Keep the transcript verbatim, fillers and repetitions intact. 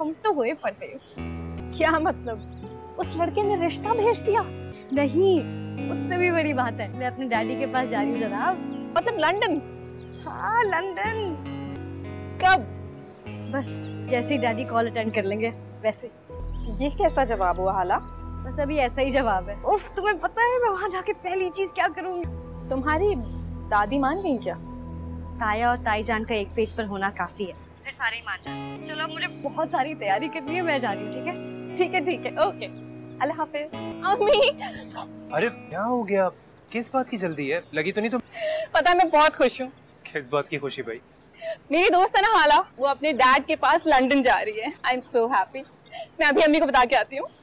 हम तो हुए परदेस। क्या मतलब, उस लड़के ने रिश्ता भेज दिया? नहीं, उससे भी बड़ी बात है, मैं अपने डैडी के पास जा रही हूँ जनाब। मतलब लंदन? हाँ लंदन। कब? बस जैसे ही डैडी कॉल अटेंड कर लेंगे वैसे। ये कैसा जवाब हुआ हाला? बस अभी ऐसा ही जवाब है। उफ, तुम्हें पता है मैं वहाँ जाके पहली चीज क्या करूँगी? तुम्हारी दादी मान गई क्या? ताया और ताई जान का एक पेज पर होना काफी है, फिर सारे ही मान जाते हैं। चलो मुझे बहुत सारी तैयारी करनी है, मैं जा रही हूँ। ठीक है ठीक है ठीक है, ओके अल्लाह हाफिज। अम्मी, अरे क्या हो गया? किस बात की जल्दी है? लगी तो नहीं तुम? पता है मैं बहुत खुश हूँ। किस बात की खुशी भाई? मेरी दोस्त है ना हाला, वो अपने डैड के पास लंदन जा रही है। I am so happy. मैं अभी अम्मी को बता के आती हूँ।